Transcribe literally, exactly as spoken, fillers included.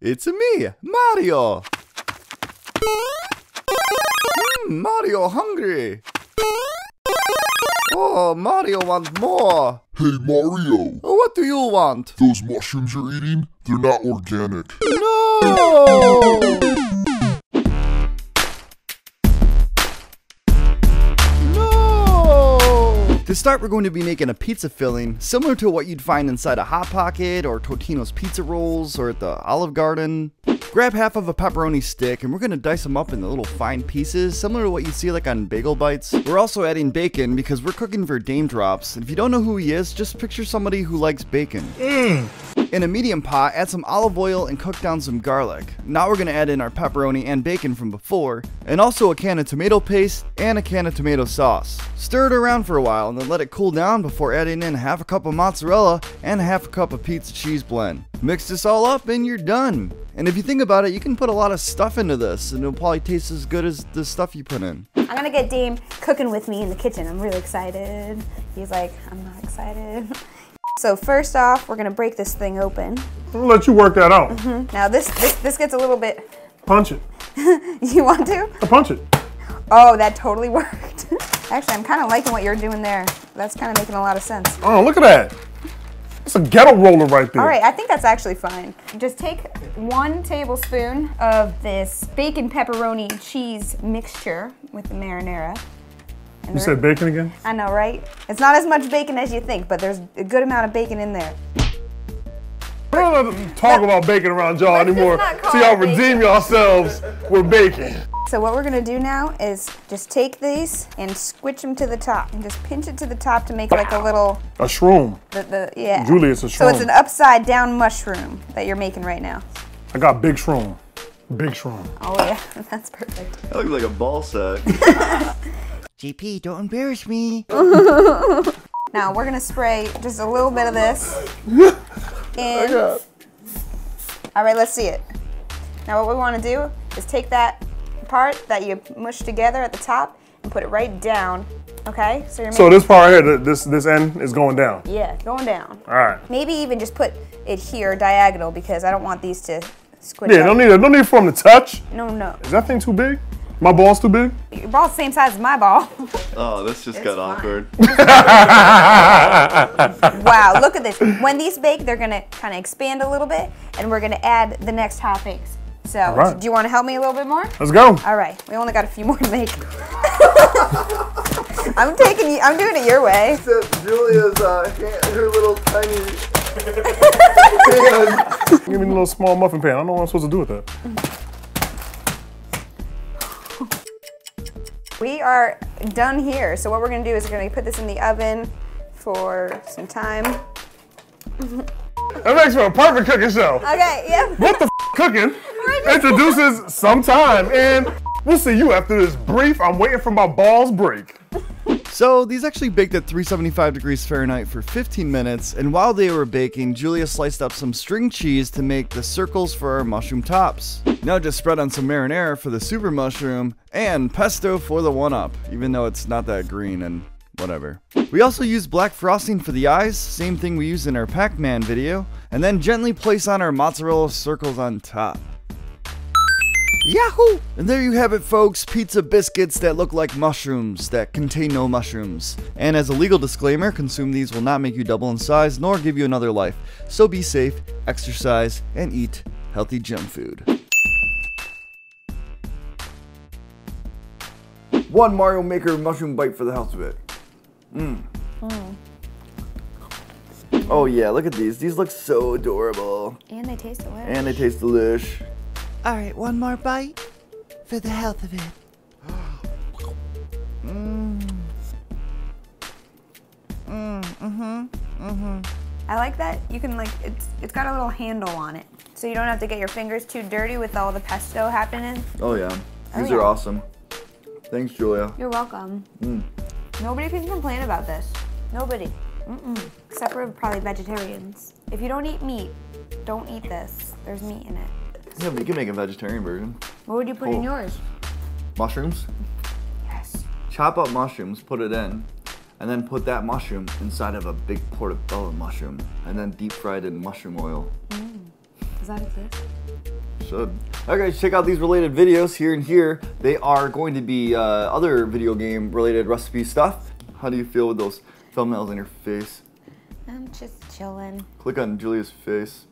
It's me, Mario! Mm, Mario hungry! Oh, Mario want more! Hey, Mario! What do you want? Those mushrooms you're eating, they're not organic. No! To start, we're going to be making a pizza filling similar to what you'd find inside a Hot Pocket or Totino's Pizza Rolls or at the Olive Garden. Grab half of a pepperoni stick and we're going to dice them up into little fine pieces similar to what you see like on Bagel Bites. We're also adding bacon because we're cooking for Dame Drops, and if you don't know who he is, just picture somebody who likes bacon. Mm. In a medium pot, add some olive oil and cook down some garlic. Now we're going to add in our pepperoni and bacon from before, and also a can of tomato paste and a can of tomato sauce. Stir it around for a while and then let it cool down before adding in half a cup of mozzarella and half a cup of pizza cheese blend. Mix this all up and you're done. And if you think about it, you can put a lot of stuff into this and it'll probably taste as good as the stuff you put in. I'm gonna get Dame cooking with me in the kitchen. I'm really excited. He's like, I'm not excited. So first off, we're gonna break this thing open. I'll let you work that out. Mm-hmm. Now this, this this gets a little bit... Punch it. You want to? I'll punch it. Oh, that totally worked. Actually, I'm kind of liking what you're doing there. That's kind of making a lot of sense. Oh, look at that. It's a ghetto roller right there. All right, I think that's actually fine. Just take one tablespoon of this bacon pepperoni cheese mixture with the marinara. And you said bacon again? I know, right? It's not as much bacon as you think, but there's a good amount of bacon in there. We don't talk about bacon around y'all anymore. See, y'all redeem yourselves with bacon. So what we're gonna do now is just take these and squish them to the top, and just pinch it to the top to make like a little a shroom. The, the, yeah. Julie, it's a shroom. So it's an upside down mushroom that you're making right now. I got big shroom, big shroom. Oh yeah, that's perfect. That looks like a ball sack. J P, don't embarrass me. Now we're gonna spray just a little bit of this. And oh all right, let's see it. Now what we want to do is take that part that you mush together at the top and put it right down. Okay, so you're so this part here, this this end is going down. Yeah, going down. All right. Maybe even just put it here diagonal because I don't want these to squish. Yeah, up. don't need no need for them to touch. No, no. Is that thing too big? My ball's too big. Your ball's the same size as my ball. Oh, this just it's got fine. awkward. Wow, look at this. When these bake, they're gonna kind of expand a little bit, and we're gonna add the next hot bakes. So, right. Do you want to help me a little bit more? Let's go. All right, we only got a few more to make. I'm taking you. I'm doing it your way. Except Julia's uh, hand, her little tiny hand. Give me a little small muffin pan. I don't know what I'm supposed to do with that. We are done here. So what we're gonna do is we're gonna put this in the oven for some time. That makes for a perfect cooking show. Okay. Yeah. What the f cooking? Introduces sometime, and we'll see you after this brief. I'm waiting for my balls break. So these actually baked at three seventy-five degrees Fahrenheit for fifteen minutes, and while they were baking, Julia sliced up some string cheese to make the circles for our mushroom tops. Now just spread on some marinara for the super mushroom, and pesto for the one up, even though it's not that green and whatever. We also use black frosting for the eyes, same thing we used in our Pac-Man video, and then gently place on our mozzarella circles on top. Yahoo! And there you have it, folks. Pizza biscuits that look like mushrooms that contain no mushrooms. And as a legal disclaimer, consume these will not make you double in size nor give you another life. So be safe, exercise, and eat healthy gym food. One Mario Maker mushroom bite for the health of it. Mmm. Mm. Oh yeah, look at these. These look so adorable. And they taste delish. And they taste delish. All right, one more bite for the health of it. Mmm. Mmm. Mhm. Mhm. I like that. You can like it's it's got a little handle on it, so you don't have to get your fingers too dirty with all the pesto happening. Oh yeah, these oh, yeah. are awesome. Thanks, Julia. You're welcome. Mm. Nobody can complain about this. Nobody. Mm-mm. Except for probably vegetarians. If you don't eat meat, don't eat this. There's meat in it. Yeah, but you can make a vegetarian version. What would you put oh. in yours? Mushrooms? Yes. Chop up mushrooms, put it in, and then put that mushroom inside of a big portobello mushroom, and then deep fried in mushroom oil. Mm. Does that exist? should. Alright guys, check out these related videos here and here. They are going to be uh, other video game related recipe stuff. How do you feel with those thumbnails on your face? I'm just chilling. Click on Julia's face.